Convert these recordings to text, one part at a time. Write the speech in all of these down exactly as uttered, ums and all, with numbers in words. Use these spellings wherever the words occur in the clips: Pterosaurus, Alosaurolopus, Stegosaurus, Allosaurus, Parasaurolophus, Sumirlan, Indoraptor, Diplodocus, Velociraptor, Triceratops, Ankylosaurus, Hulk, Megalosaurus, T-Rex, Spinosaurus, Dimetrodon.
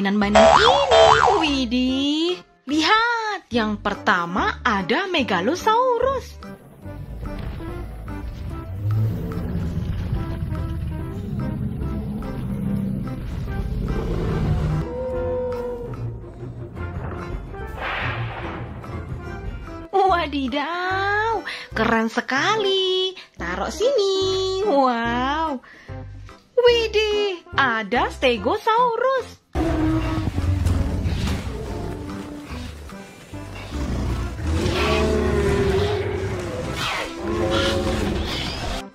mainan-mainan ini. Widih, lihat, yang pertama ada Megalosaurus. Wadidaw, keren sekali. Taruh sini. Wow. Widih, ada Stegosaurus.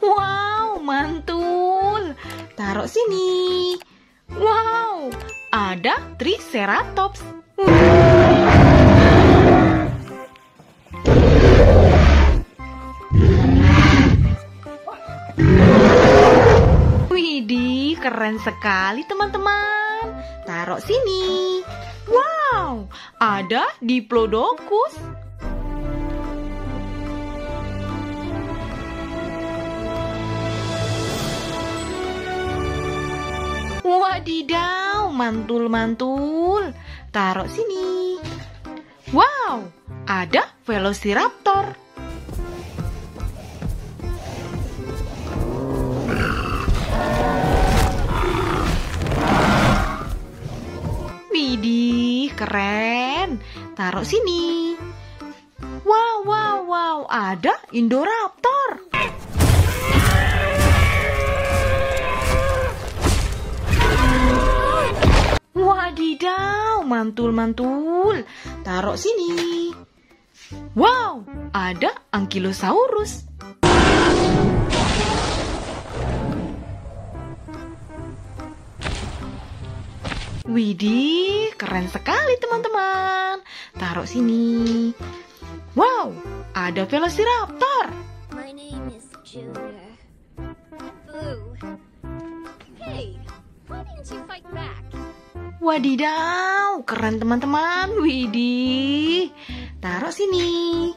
Wow, mantul. Taruh sini. Wow, ada Triceratops. Widih, keren sekali teman-teman. Taruh sini. Wow, ada Diplodocus. Wadidaw, mantul-mantul. Taruh sini. Wow, ada Velociraptor. Widih, keren. Taruh sini. Wow, wow, wow. Ada Indoraptor. Wadidaw, mantul-mantul. Taruh sini. Wow, ada Ankylosaurus. Widih, keren sekali teman-teman. Taruh sini. Wow, ada Velociraptor. My name is Junior. Boo. Hey, why didn't you fight back? Wadidaw, keren teman-teman. Widih, taruh sini.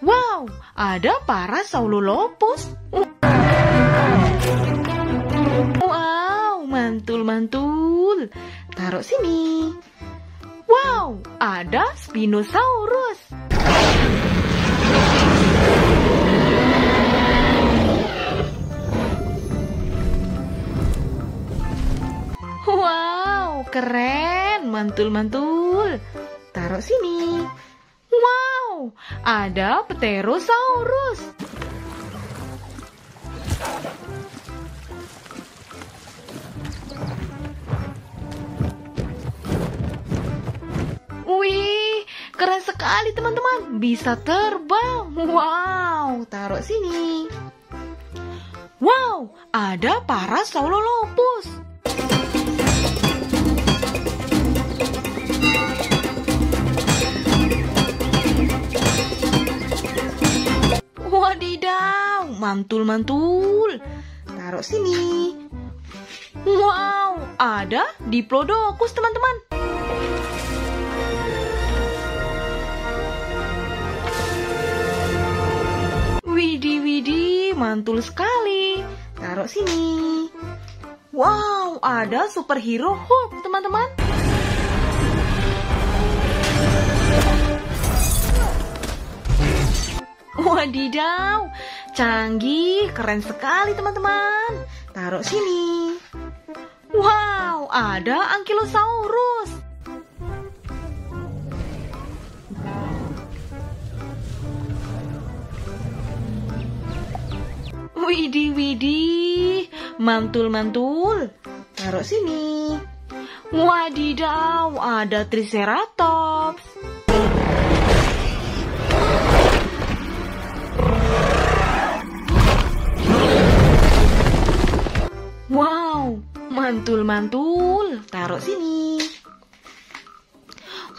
Wow, ada Parasaurolophus. Wow, mantul-mantul. Taruh sini. Wow, ada Spinosaurus. Wow, keren, mantul-mantul. Taruh sini. Wow, ada Pterosaurus. Wih, keren sekali teman-teman. Bisa terbang. Wow, taruh sini. Wow, ada Parasaurolophus. Wadidaw, mantul-mantul. Taruh sini. Wow, ada Diplodocus teman-teman. Widih, widih, mantul sekali. Taruh sini. Wow, ada superhero Hulk, teman-teman. Wadidaw, canggih, keren sekali, teman-teman. Taruh sini. Wow, ada Ankylosaurus. Widih, widih, mantul-mantul. Taruh sini. Wadidaw, ada Triceratops. Wow, mantul-mantul. Taruh sini.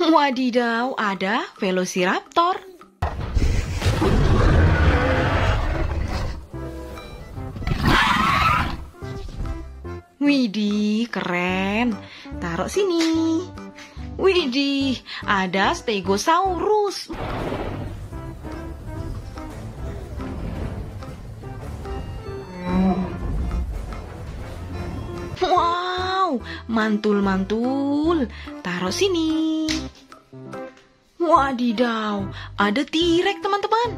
Wadidaw, ada Velociraptor. Widih, keren. Taruh sini. Widih, ada Stegosaurus. Wow, mantul-mantul, taruh sini. Wadidaw, ada T-Rex teman-teman.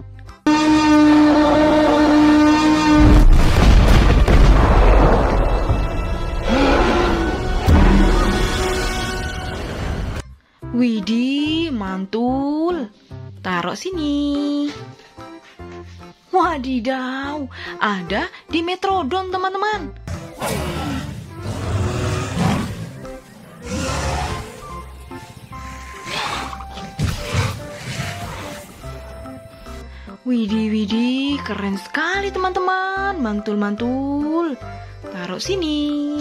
Widih, mantul. Taruh sini. Wadidaw, ada Dimetrodon teman-teman. Widih, widih, keren sekali teman-teman. Mantul-mantul. Taruh sini.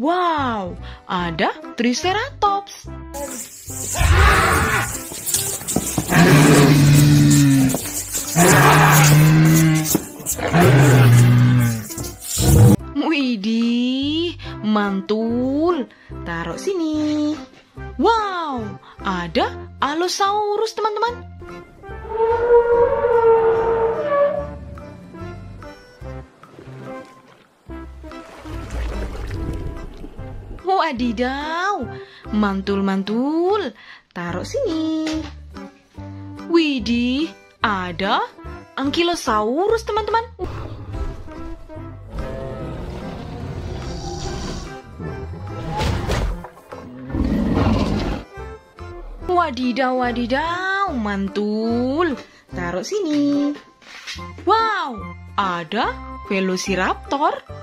Wow, ada Triceratops. Widih, mantul. Taruh sini. Wow, ada Allosaurus teman-teman. Wadidaw, mantul-mantul, taruh sini. Widih, ada Ankylosaurus teman-teman. Wadidaw, wadidaw, mantul, taruh sini. Wow, ada Velociraptor.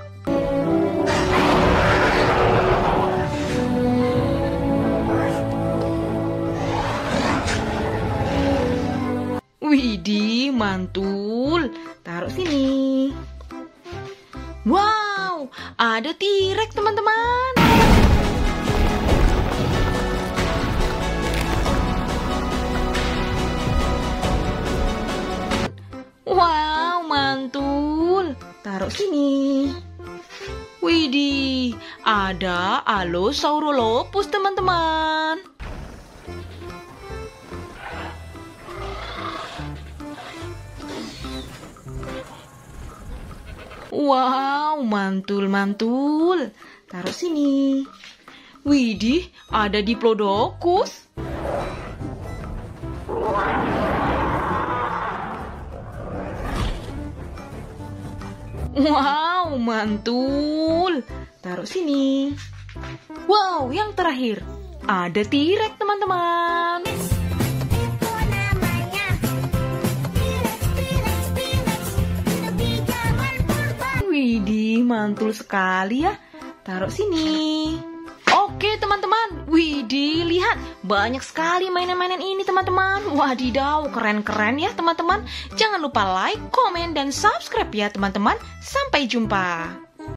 Widih, mantul. Taruh sini. Wow, ada T-Rex teman-teman. Wow, mantul. Taruh sini. Widih, ada Alosaurolopus teman-teman. Wow, mantul-mantul. Taruh sini. Widih, ada Diplodocus. Wow, mantul. Taruh sini. Wow, yang terakhir. Ada T-Rex, teman-teman. Widih, mantul sekali ya. Taruh sini. Oke teman-teman, widih, lihat, banyak sekali mainan-mainan ini teman-teman. Wadidaw, keren-keren ya teman-teman. Jangan lupa like, komen, dan subscribe ya teman-teman. Sampai jumpa.